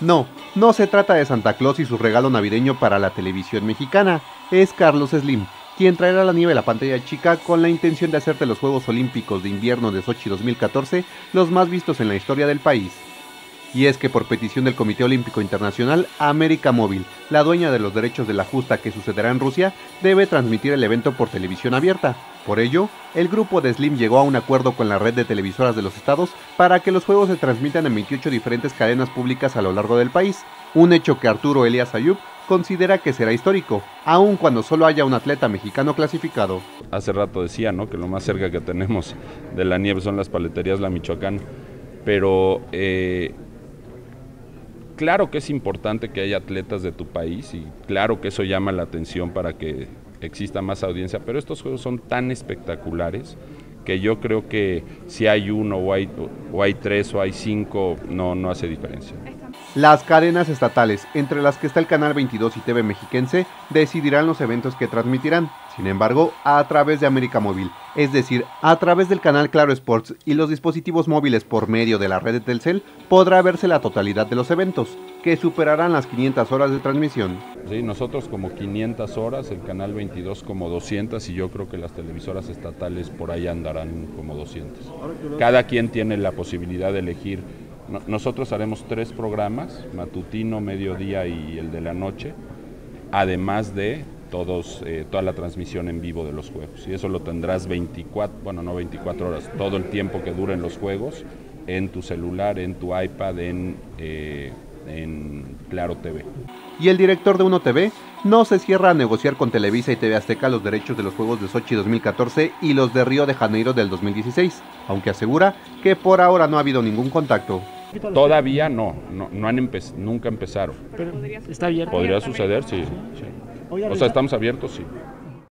No, no se trata de Santa Claus y su regalo navideño para la televisión mexicana, es Carlos Slim, quien traerá la nieve a la pantalla chica con la intención de hacer de los Juegos Olímpicos de Invierno de Sochi 2014 los más vistos en la historia del país. Y es que por petición del Comité Olímpico Internacional, América Móvil, la dueña de los derechos de la justa que sucederá en Rusia, debe transmitir el evento por televisión abierta. Por ello, el grupo de Slim llegó a un acuerdo con la red de televisoras de los estados para que los juegos se transmitan en 28 diferentes cadenas públicas a lo largo del país, un hecho que Arturo Elías Ayub considera que será histórico, aun cuando solo haya un atleta mexicano clasificado. Hace rato decía, ¿no?, que lo más cerca que tenemos de la nieve son las paleterías La Michoacana, pero claro que es importante que haya atletas de tu país y claro que eso llama la atención para que exista más audiencia, pero estos juegos son tan espectaculares que yo creo que si hay uno o hay tres o hay cinco, no hace diferencia. Las cadenas estatales, entre las que está el Canal 22 y TV Mexiquense, decidirán los eventos que transmitirán, sin embargo, a través de América Móvil, es decir, a través del canal Claro Sports y los dispositivos móviles por medio de la red de Telcel, podrá verse la totalidad de los eventos, que superarán las 500 horas de transmisión. Sí, nosotros como 500 horas, el Canal 22 como 200 y yo creo que las televisoras estatales por ahí andarán como 200. Cada quien tiene la posibilidad de elegir. Nosotros haremos tres programas, matutino, mediodía y el de la noche, además de toda la transmisión en vivo de los juegos. Y eso lo tendrás 24 horas, todo el tiempo que duren los juegos, en tu celular, en tu iPad, en Claro TV. Y el director de Uno TV no se cierra a negociar con Televisa y TV Azteca los derechos de los Juegos de Sochi 2014 y los de Río de Janeiro del 2016, aunque asegura que por ahora no ha habido ningún contacto. Todavía nunca empezaron. Pero ¿está abierto? Podría suceder, sí. O sea, estamos abiertos, sí.